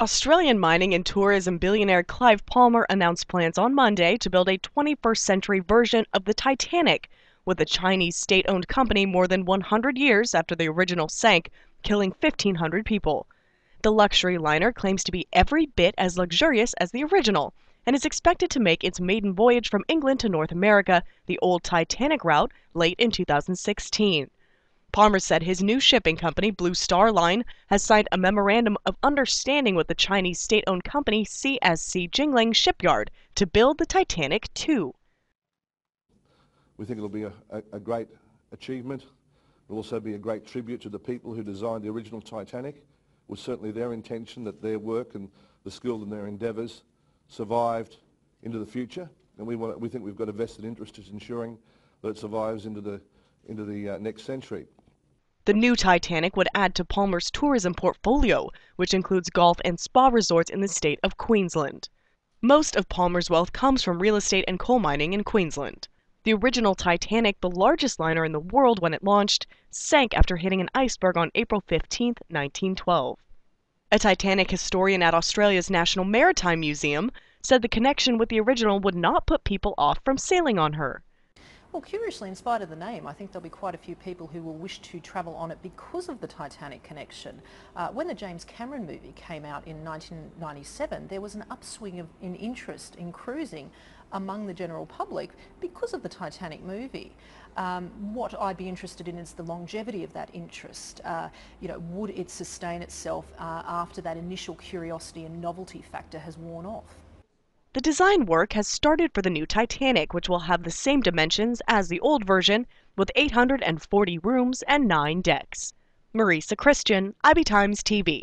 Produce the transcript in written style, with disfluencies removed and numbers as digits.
Australian mining and tourism billionaire Clive Palmer announced plans on Monday to build a 21st-century version of the Titanic, with a Chinese state-owned company more than 100 years after the original sank, killing 1,500 people. The luxury liner claims to be every bit as luxurious as the original, and is expected to make its maiden voyage from England to North America, the old Titanic route, late in 2016. Palmer said his new shipping company, Blue Star Line, has signed a memorandum of understanding with the Chinese state-owned company CSC Jinling Shipyard to build the Titanic II. We think it'll be a great achievement. It'll also be a great tribute to the people who designed the original Titanic. It was certainly their intention that their work and the skill and their endeavours survived into the future, and we think we've got a vested interest in ensuring that it survives into the next century. The new Titanic would add to Palmer's tourism portfolio, which includes golf and spa resorts in the state of Queensland. Most of Palmer's wealth comes from real estate and coal mining in Queensland. The original Titanic, the largest liner in the world when it launched, sank after hitting an iceberg on April 15, 1912. A Titanic historian at Australia's National Maritime Museum said the connection with the original would not put people off from sailing on her. Well, curiously, in spite of the name, I think there'll be quite a few people who will wish to travel on it because of the Titanic connection. When the James Cameron movie came out in 1997, there was an upswing in interest in cruising among the general public because of the Titanic movie. What I'd be interested in is the longevity of that interest. Would it sustain itself after that initial curiosity and novelty factor has worn off? The design work has started for the new Titanic, which will have the same dimensions as the old version, with 840 rooms and 9 decks. Marisa Christian, IB Times TV.